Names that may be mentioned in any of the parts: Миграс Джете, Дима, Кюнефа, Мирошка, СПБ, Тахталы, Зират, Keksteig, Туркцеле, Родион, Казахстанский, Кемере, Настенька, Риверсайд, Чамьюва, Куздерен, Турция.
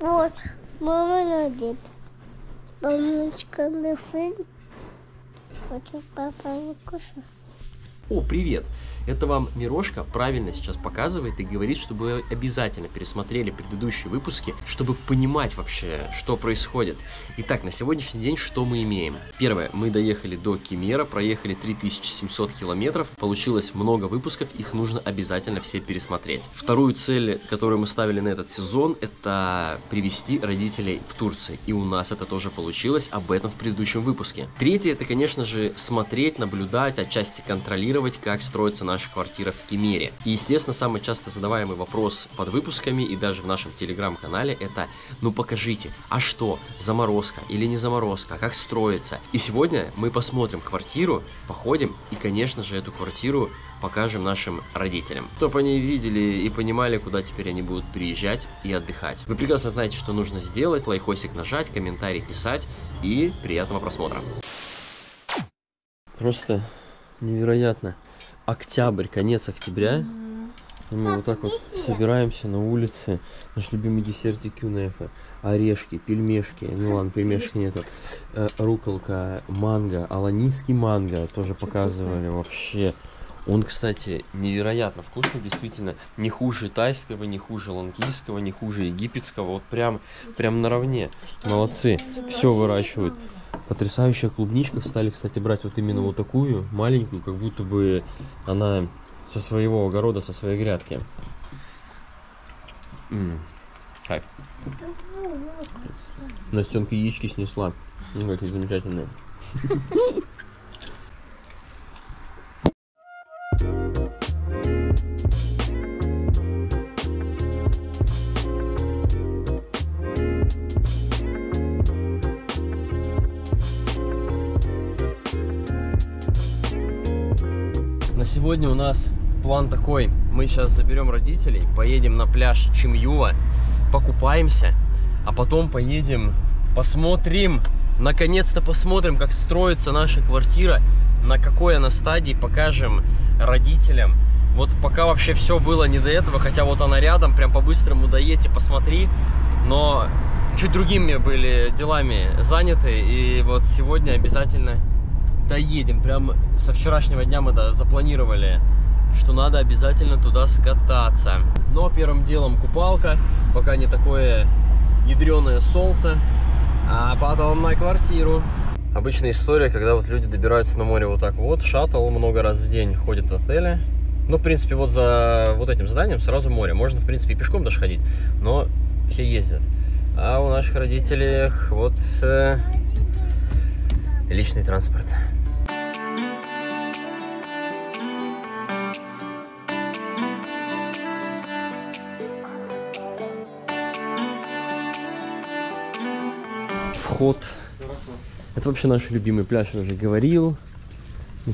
Вот, мама родит. Мамочка, мой сын. Хочет папа не кушать. О, привет! Это вам Мирошка правильно сейчас показывает и говорит, чтобы вы обязательно пересмотрели предыдущие выпуски, чтобы понимать вообще, что происходит. Итак, на сегодняшний день что мы имеем? Первое, мы доехали до Кемера, проехали 3700 километров, получилось много выпусков, их нужно обязательно все пересмотреть. Вторую цель, которую мы ставили на этот сезон, это привести родителей в Турцию. И у нас это тоже получилось, об этом в предыдущем выпуске. Третье, это, конечно же, смотреть, наблюдать, отчасти контролировать, как строится наша квартира в Кемере. И, естественно, самый часто задаваемый вопрос под выпусками и даже в нашем телеграм-канале это: ну покажите, а что, заморозка или не заморозка, как строится? И сегодня мы посмотрим квартиру, походим и, конечно же, эту квартиру покажем нашим родителям, чтобы они видели и понимали, куда теперь они будут приезжать и отдыхать. Вы прекрасно знаете, что нужно сделать: лайкосик нажать, комментарий писать и приятного просмотра. Просто... невероятно. Октябрь, конец октября. И мы вот так вот собираемся на улице. Наш любимый десертик Кюнефа. Орешки, пельмешки. Ну ладно, пельмешки нету. Руколка, манго. Аланийский манго тоже показывали вообще. Он, кстати, невероятно вкусный, действительно. Не хуже тайского, не хуже ланкийского, не хуже египетского. Вот прям наравне. Молодцы. Все выращивают. Потрясающая клубничка. Стали, кстати, брать вот именно вот такую, маленькую, как будто бы она со своего огорода, со своей грядки. Кайф. Настенка яички снесла. Ну, какие замечательные. Сегодня у нас план такой: мы сейчас заберем родителей, поедем на пляж Чамьюва, покупаемся, а потом поедем, посмотрим, наконец-то посмотрим, как строится наша квартира, на какой она стадии, покажем родителям. Вот пока вообще все было не до этого, хотя вот она рядом, прям по-быстрому доедь и посмотри, но чуть другими были делами заняты, и вот сегодня обязательно... доедем. Прям со вчерашнего дня мы запланировали, что надо обязательно туда скататься. Но первым делом купалка, пока не такое ядреное солнце, а потом на квартиру. Обычная история, когда вот люди добираются на море вот так вот. Шаттл много раз в день ходит в отеле. Ну, в принципе, вот за вот этим зданием сразу море. Можно, в принципе, и пешком даже ходить, но все ездят. А у наших родителей вот личный транспорт. Вход. Это вообще наш любимый пляж, я уже говорил.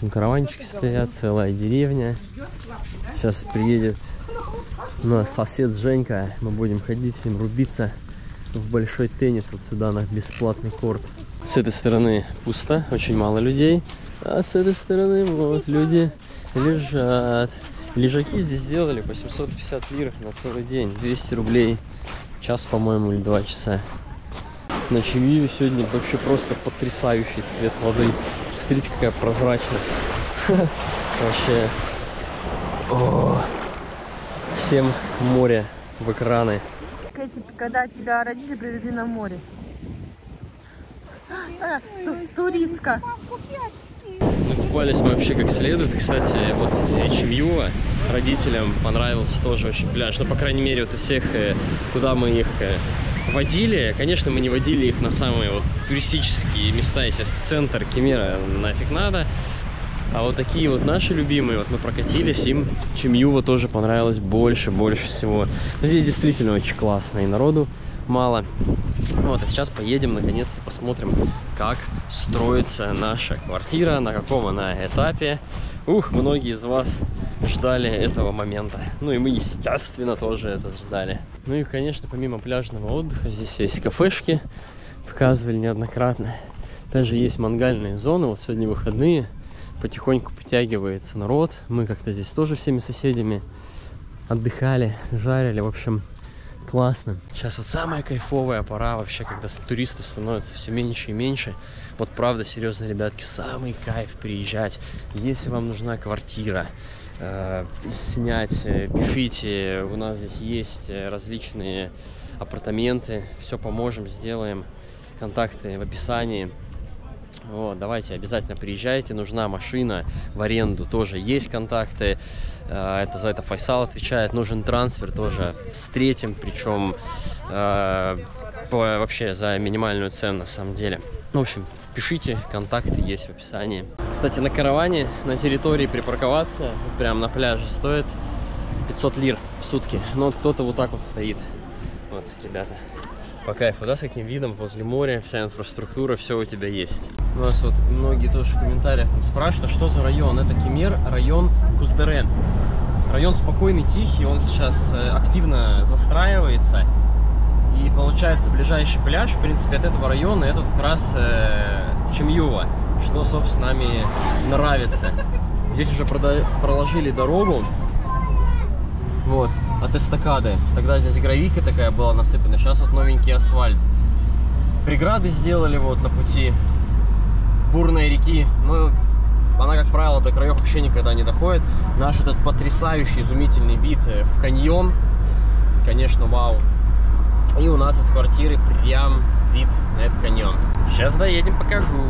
Там караванчики стоят, целая деревня. Сейчас приедет у нас сосед Женька. Мы будем ходить с ним рубиться в большой теннис вот сюда, на бесплатный корт. С этой стороны пусто, очень мало людей. А с этой стороны вот люди лежат. Лежаки здесь сделали по 750 лир на целый день. 200 рублей. Час, по-моему, или 2 часа. На Чамьюве сегодня вообще просто потрясающий цвет воды. Смотрите, какая прозрачность. Вообще. Всем море в экраны. Когда тебя родители привезли на море. Туристка. Накупались мы вообще как следует. И, кстати, вот Чамьюва родителям понравился тоже очень пляж. Ну, по крайней мере, вот из всех, куда мы их водили. Конечно, мы не водили их на самые вот туристические места. Если центр Кемера нафиг надо. А вот такие вот наши любимые, вот мы прокатились, им Чамьюва тоже понравилось больше всего. Но здесь действительно очень классно, и народу мало. Вот, а сейчас поедем, наконец-то посмотрим, как строится наша квартира, на каком она этапе. Ух, многие из вас ждали этого момента. Ну и мы, естественно, тоже это ждали. Ну и, конечно, помимо пляжного отдыха, здесь есть кафешки, показывали неоднократно. Даже есть мангальные зоны, вот сегодня выходные. Потихоньку подтягивается народ. Мы как-то здесь тоже всеми соседями отдыхали, жарили. В общем, классно. Сейчас вот самая кайфовая пора вообще, когда туристов становится все меньше и меньше. Вот правда, серьезно, ребятки, самый кайф приезжать. Если вам нужна квартира, снять, пишите. У нас здесь есть различные апартаменты. Все поможем, сделаем. Контакты в описании. Вот, давайте, обязательно приезжайте. Нужна машина в аренду, тоже есть контакты. Это за это Файсал отвечает. Нужен трансфер, тоже встретим, причем вообще за минимальную цену на самом деле. Ну, в общем, пишите, контакты есть в описании. Кстати, на караване на территории припарковаться прям на пляже стоит 500 лир в сутки. Но вот кто-то вот так вот стоит. Вот, ребята. По кайфу, да, с каким видом, возле моря, вся инфраструктура, все у тебя есть. У нас вот многие тоже в комментариях там спрашивают, что за район. Это Кемер, район Куздерен. Район спокойный, тихий, он сейчас активно застраивается. И получается, ближайший пляж, в принципе, от этого района, это как раз Чамьюва, что, собственно, нами нравится. Здесь уже проложили дорогу. Вот. От эстакады. Тогда здесь гравийка такая была насыпана. Сейчас вот новенький асфальт. Преграды сделали вот на пути бурной реки. Но она, как правило, до краев вообще никогда не доходит. Наш этот потрясающий, изумительный вид в каньон. Конечно, вау. И у нас из квартиры прям вид на этот каньон. Сейчас доедем, покажу.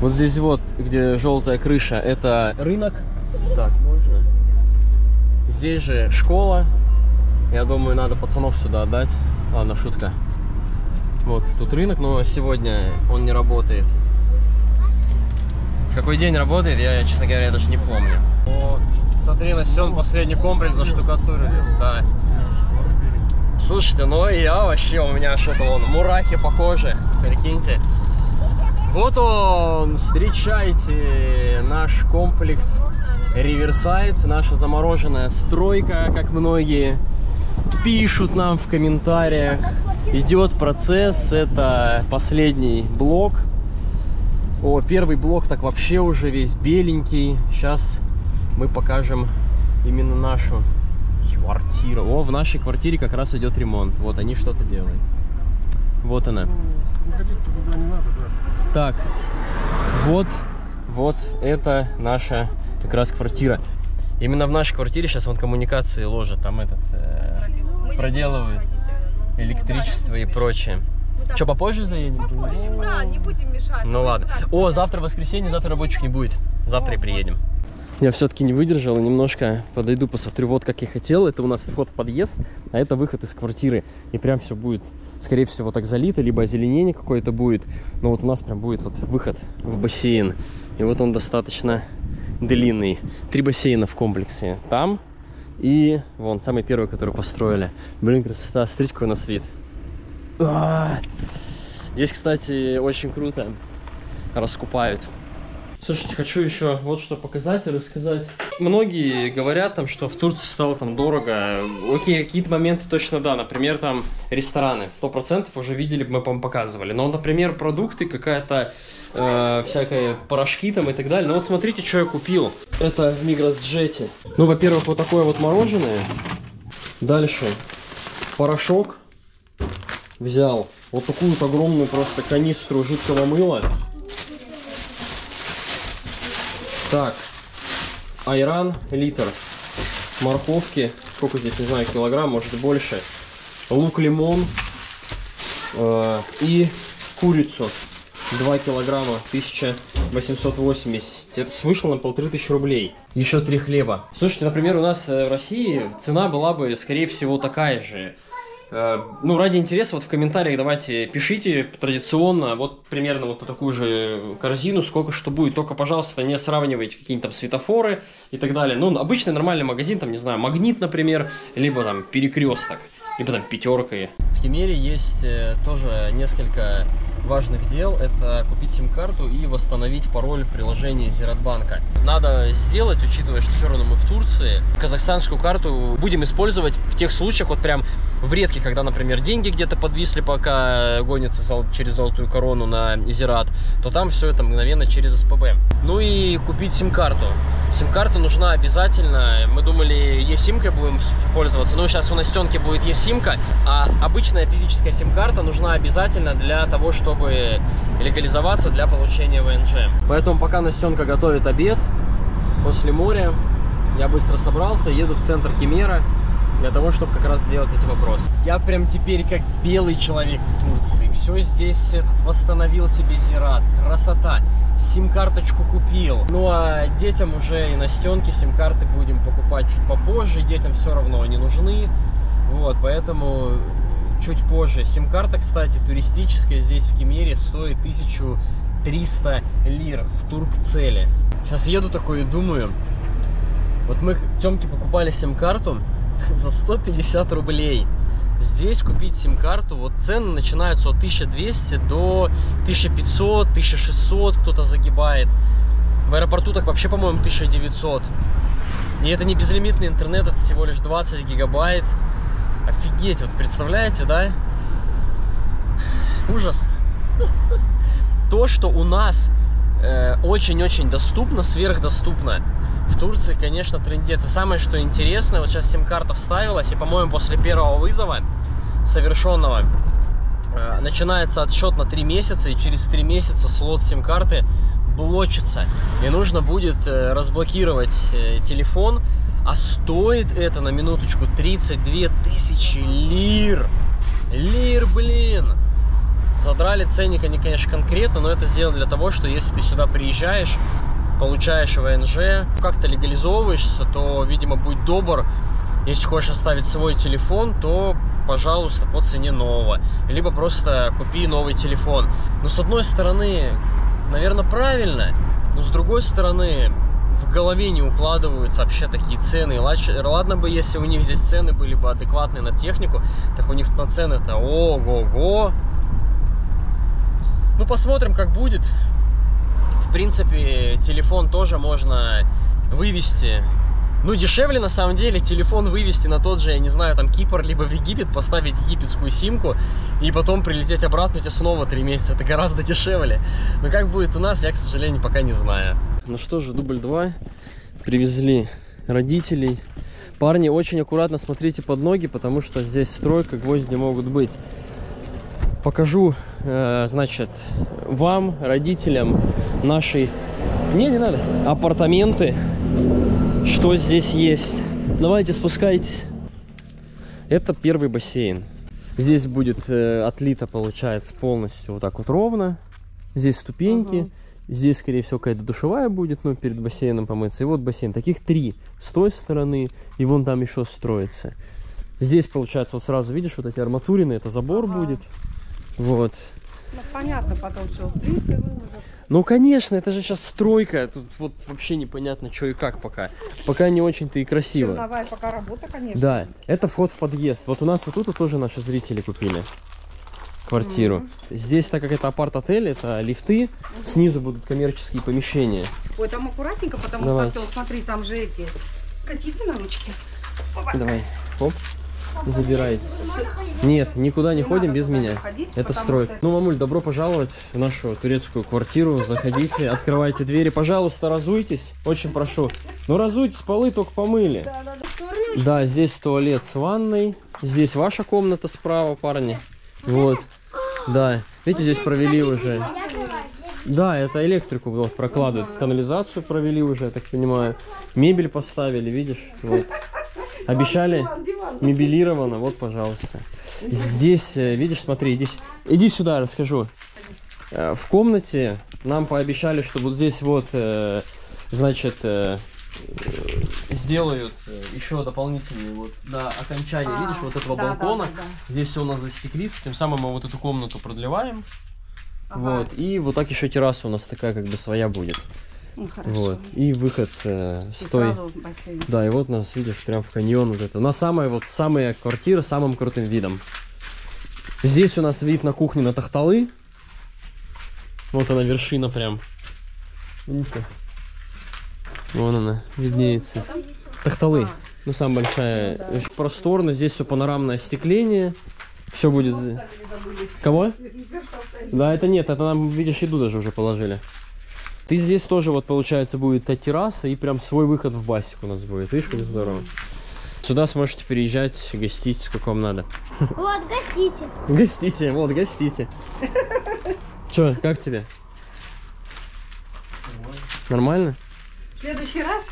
Вот здесь вот, где желтая крыша, это рынок. Так, можно... Здесь же школа. Я думаю, надо пацанов сюда отдать. Ладно, шутка. Вот, тут рынок, но сегодня он не работает. Какой день работает, я, честно говоря, даже не помню. Вот. Смотри, на сём последний комплекс заштукатурили. Да. Слушайте, ну я вообще, у меня что-то вон мурахи по коже. Прикиньте. Вот он, встречайте наш комплекс Риверсайд, наша замороженная стройка, как многие пишут нам в комментариях. Идет процесс, это последний блок. О, первый блок так вообще уже весь беленький. Сейчас мы покажем именно нашу квартиру. О, в нашей квартире как раз идет ремонт. Вот они что-то делают. Вот она. Так, вот это наша как раз квартира. Именно в нашей квартире сейчас вон коммуникации ложат, там этот проделывают электричество и прочее. Что, попозже заедем? Попозже, да, не будем мешать. Ну ладно. О, завтра воскресенье, завтра рабочих не будет. Завтра и приедем. Я все-таки не выдержал, немножко подойду, посмотрю, вот как я хотел. Это у нас вход в подъезд, а это выход из квартиры. И прям все будет, скорее всего, так залито, либо озеленение какое-то будет. Но вот у нас прям будет вот выход в бассейн. И вот он достаточно длинный. 3 бассейна в комплексе. Там и вон, самый первый, который построили. Блин, красота, смотрите, какой у нас вид. Здесь, кстати, очень круто раскупают. Слушайте, хочу еще вот что показать и рассказать. Многие говорят, там, что в Турции стало там дорого. Окей, какие-то моменты точно да. Например, там рестораны 100% уже видели, мы вам показывали. Но, например, продукты, какая-то всякая порошки там и так далее. Но вот смотрите, что я купил. Это в Миграс Джете. Ну, во-первых, вот такое вот мороженое. Дальше порошок взял. Вот такую вот огромную просто канистру жидкого мыла. Так, айран, литр, морковки, сколько здесь, не знаю, килограмм, может больше, лук, лимон и курицу, 2 килограмма, 1880, это вышло на 1500 рублей, еще 3 хлеба. Слушайте, например, у нас в России цена была бы, скорее всего, такая же. Ну, ради интереса, вот в комментариях давайте пишите традиционно, вот примерно вот по такую же корзину, сколько что будет. Только, пожалуйста, не сравнивайте какие-нибудь там светофоры и так далее. Ну, обычный нормальный магазин, там, не знаю, Магнит, например, либо там Перекресток, либо там Пятерка. В Кемере есть тоже несколько важных дел — это купить сим-карту и восстановить пароль приложения Зират банка. Надо сделать, учитывая, что все равно мы в Турции. Казахстанскую карту будем использовать в тех случаях, вот прям в редких, когда, например, деньги где-то подвисли, пока гонится через золотую корону на Зират, то там все это мгновенно через СПБ. Ну и купить сим-карту. Сим-карта нужна обязательно. Мы думали, e-симкой будем пользоваться. Ну, сейчас у Настенки будет e-симка, а обычная физическая сим-карта нужна обязательно для того, чтобы легализоваться для получения ВНЖ. Поэтому пока Настенка готовит обед после моря, я быстро собрался, еду в центр Кемера для того, чтобы как раз сделать эти вопросы. Я прям теперь как белый человек в Турции. Все здесь восстановил себе Зират. Красота. Сим-карточку купил. Ну а детям уже и Настенке сим-карты будем покупать чуть попозже. Детям все равно они нужны. Вот, поэтому чуть позже. Сим-карта, кстати, туристическая здесь в Кемере стоит 1300 лир в Туркцеле. Сейчас еду такой и думаю. Вот мы Тёмке покупали сим-карту за 150 рублей. Здесь купить сим-карту, вот цены начинаются от 1200 до 1500, 1600 кто-то загибает. В аэропорту так вообще, по-моему, 1900. И это не безлимитный интернет, это всего лишь 20 гигабайт. Офигеть, вот представляете, да? Ужас. То, что у нас очень-очень доступно, сверхдоступно. В Турции, конечно, трындец. И самое, что интересное, вот сейчас сим-карта вставилась, и, по-моему, после первого вызова совершенного начинается отсчет на 3 месяца, и через 3 месяца слот сим-карты блочится. И нужно будет разблокировать телефон, а стоит это, на минуточку, 32 тысячи лир. Лир, блин! Задрали ценник они, конечно, конкретно, но это сделано для того, что если ты сюда приезжаешь, получаешь ВНЖ, как-то легализовываешься, то, видимо, будь добр, если хочешь оставить свой телефон, то, пожалуйста, по цене нового. Либо просто купи новый телефон. Но, с одной стороны, наверное, правильно, но, с другой стороны, в голове не укладываются вообще такие цены. Ладно бы, если у них здесь цены были бы адекватные на технику, так у них на цены-то ого-го. Ну, посмотрим, как будет. В принципе, телефон тоже можно вывести. Ну, дешевле, на самом деле, телефон вывести на тот же, я не знаю, там, Кипр, либо в Египет, поставить египетскую симку, и потом прилететь обратно, у тебя снова 3 месяца. Это гораздо дешевле. Но как будет у нас, я, к сожалению, пока не знаю. Ну что же, дубль 2. Привезли родителей. Парни, очень аккуратно смотрите под ноги, потому что здесь стройка, гвозди могут быть. Покажу, значит, вам, родителям, наши, не надо, апартаменты, что здесь есть. Давайте, спускайтесь. Это первый бассейн. Здесь будет отлито, получается, полностью вот так вот ровно. Здесь ступеньки. Здесь, скорее всего, какая-то душевая будет, но перед бассейном помыться. И вот бассейн. Таких 3 с той стороны, и вон там еще строится. Здесь, получается, вот сразу видишь, вот эти арматурины, это забор будет. Вот. Ну, понятно, потом все плитки выложат. Ну, конечно, это же сейчас стройка. Тут вот вообще непонятно, что и как пока. Пока не очень-то и красиво. Черновая пока работа, конечно. Да, это вход в подъезд. Вот у нас вот тут тоже наши зрители купили квартиру. Здесь, так как это апарт-отель, это лифты. Снизу будут коммерческие помещения. Ой, там аккуратненько, потому что, смотри, там же эти... Какие-то на ручке. Опа. Давай, оп. Забирайте. Нет, никуда не ходим без меня. Это стройка. Ну, мамуль, добро пожаловать в нашу турецкую квартиру. Заходите, открывайте двери. Пожалуйста, разуйтесь. Очень прошу. Ну, разуйтесь, полы только помыли. Да, здесь туалет с ванной. Здесь ваша комната справа, парни. Вот. Да. Видите, здесь провели уже. Да, это электрику вот прокладывают. Канализацию провели уже, я так понимаю. Мебель поставили, видишь? Вот. Обещали, мебелировано, вот, пожалуйста. Здесь, видишь, смотри, иди сюда, расскажу. В комнате нам пообещали, что вот здесь вот, значит, сделают еще дополнительные вот до окончания, видишь, вот этого балкона. Здесь все у нас застеклится, тем самым мы вот эту комнату продлеваем. Вот, и вот так еще терраса у нас такая как бы своя будет. Ну, вот. И выход стой. Да, и вот нас, видишь, прям в каньон вот это. На самая вот самая квартира с самым крутым видом. Здесь у нас вид на кухню на Тахталы. Вот она, вершина прям. Видите? Вон она, виднеется. Тахталы. Ну, самая большая. Очень просторно. Здесь все панорамное остекление. Все будет... Кого? Да, это нет. Это нам, видишь, еду даже уже положили. Ты здесь тоже, вот, получается, будет та терраса. И прям свой выход в басик у нас будет. Видишь, как здорово. Сюда сможете переезжать, гостить, сколько вам надо. Вот, гостите. Гостите, вот, гостите. Че, как тебе? Нормально? В следующий раз,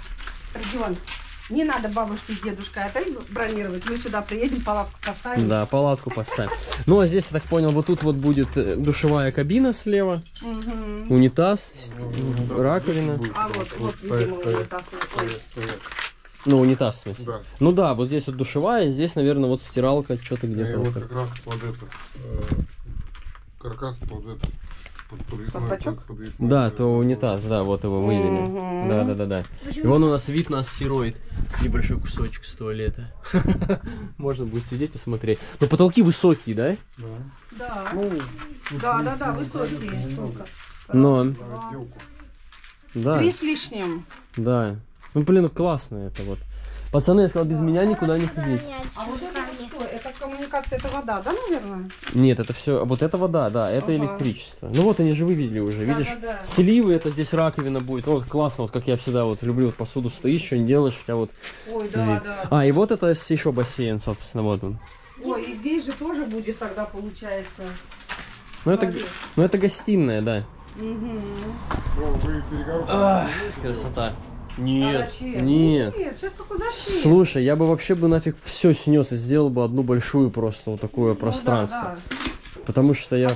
Родион, не надо бабушке с дедушкой отель бронировать. Мы сюда приедем, палатку поставим. Да, палатку поставим. Ну, а здесь, я так понял, вот тут вот будет душевая кабина слева. Унитаз, раковина. А вот, видимо, унитаз. Ну, унитаз, в смысле. Да. Ну да, вот здесь вот душевая, здесь, наверное, вот стиралка, что-то где-то. Вот как раз под этот, каркас под этот, подвесной. Да, то унитаз, да, вот его вывели. Да-да-да-да. И вон у нас вид на астероид. Небольшой кусочек с туалета. Можно будет сидеть и смотреть. Но потолки высокие, да? Да. Да-да-да, высокие. Но... Да. 3 с лишним. Да. Ну, блин, классно это вот. Пацаны, я сказал, без меня никуда не ходить. А вот это что? Это коммуникация, это вода, да, наверное? Нет, это все, вот это вода, да, это электричество. Ну вот они же вывели уже, видишь? Да. Сливы, это здесь раковина будет. Вот классно, вот как я всегда вот люблю, вот посуду стоишь, что не делаешь, у тебя вот... Ой, да, да. А, и вот это еще бассейн, собственно, вот он. Ой, и здесь же тоже будет тогда, получается. Ну это гостиная, да. Угу. Красота. Нет, нет. Слушай, я бы вообще бы нафиг все снес и сделал бы одну большую просто вот такое пространство. Потому что я...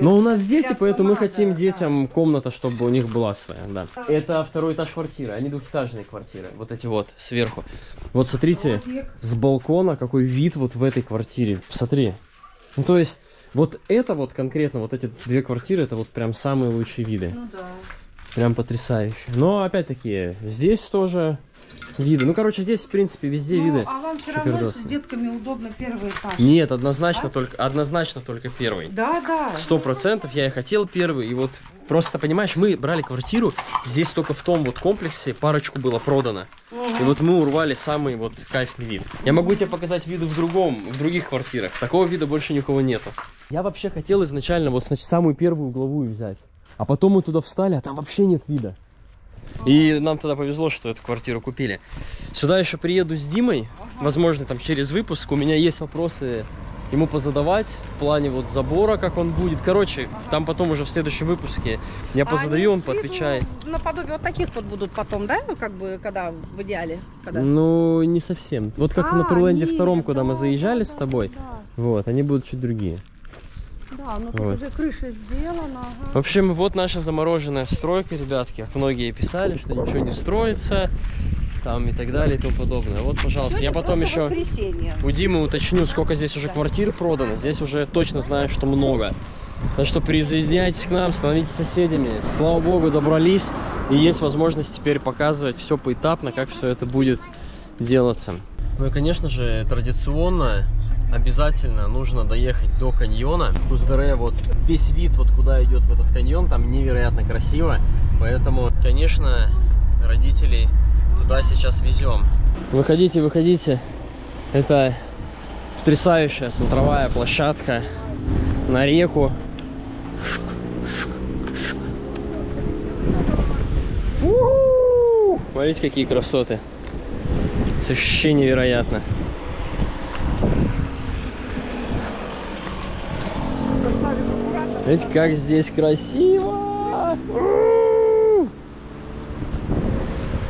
Но у нас дети, поэтому мы хотим детям комната, чтобы у них была своя, да. Это второй этаж квартиры, они двухэтажные квартиры, вот эти вот сверху. Вот смотрите, с балкона какой вид вот в этой квартире, посмотри. Ну то есть, вот это вот конкретно, вот эти две квартиры, это вот прям самые лучшие виды. Ну да. Прям потрясающе. Но опять-таки, здесь тоже виды. Ну, короче, здесь, в принципе, везде виды. А вам все равно с детками удобно первый этаж? Нет, однозначно, однозначно только первый. Да, да. 100% я и хотел первый. И вот просто, понимаешь, мы брали квартиру. Здесь только в том вот комплексе парочку было продано. И вот мы урвали самый вот кайфный вид. Я могу тебе показать виды в других квартирах. Такого вида больше ни у кого нету. Я вообще хотел изначально вот, значит, самую первую угловую взять. А потом мы туда встали, а там вообще нет вида. И нам тогда повезло, что эту квартиру купили. Сюда еще приеду с Димой. Возможно, там через выпуск. У меня есть вопросы ему позадавать в плане вот забора, как он будет. Короче, там потом уже в следующем выпуске я позадаю, он поотвечает. Наподобие вот таких вот будут потом, да? Как бы, когда в идеале? Когда... Ну, не совсем. Вот как на Турленде втором, куда мы заезжали с тобой. Да. Вот, они будут чуть другие. Да, ну тут вот уже крыша сделана. Ага. В общем, вот наша замороженная стройка, ребятки. Как многие писали, что ничего не строится, там и так далее и тому подобное. Вот, пожалуйста, я потом еще у Димы уточню, сколько здесь уже квартир продано. Здесь уже точно знаю, что много. Так что присоединяйтесь к нам, становитесь соседями. Слава богу, добрались. И есть возможность теперь показывать все поэтапно, как все это будет делаться. Ну и, конечно же, традиционно... Обязательно нужно доехать до каньона. В Куздере вот весь вид, вот куда идет в этот каньон, там невероятно красиво. Поэтому, конечно, родителей туда сейчас везем. Выходите, выходите. Это потрясающая смотровая площадка на реку. У-у-у! Смотрите, какие красоты. Это вообще невероятно. Видите, как здесь красиво!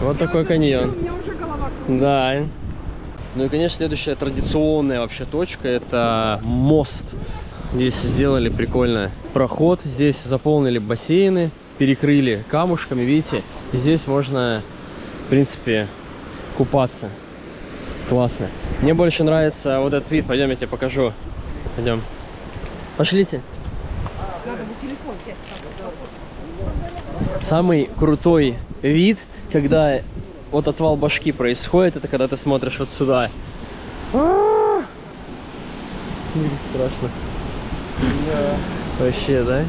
Вот такой каньон. У меня уже голова кружится. Да. Ну и, конечно, следующая традиционная вообще точка – это мост. Здесь сделали прикольно проход. Здесь заполнили бассейны, перекрыли камушками, видите. И здесь можно, в принципе, купаться. Классно. Мне больше нравится вот этот вид. Пойдем, я тебе покажу. Пойдем. Пошлите. Самый крутой вид, когда вот отвал башки происходит, это когда ты смотришь вот сюда. Страшно. Вообще, да?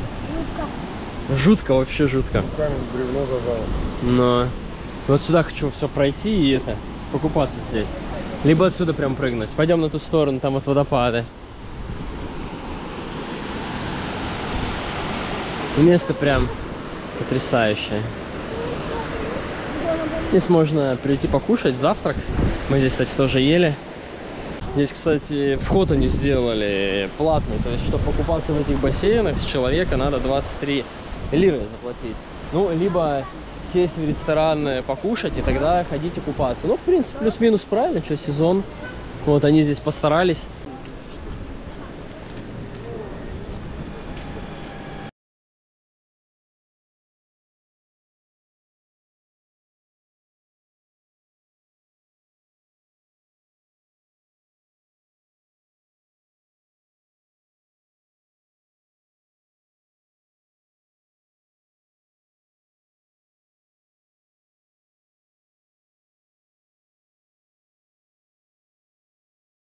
Жутко, вообще жутко. Камень, бревно завалом. Но вот сюда хочу все пройти и это, покупаться здесь. Либо отсюда прям прыгнуть. Пойдем на ту сторону, там вот водопады. Место прям потрясающее. Здесь можно прийти покушать, завтрак. Мы здесь, кстати, тоже ели. Здесь, кстати, вход они сделали платный. То есть, чтобы покупаться в этих бассейнах, с человека надо 23 лиры заплатить. Ну, либо сесть в ресторан, покушать, и тогда ходите купаться. Ну, в принципе, плюс-минус правильно, что сезон. Вот, они здесь постарались.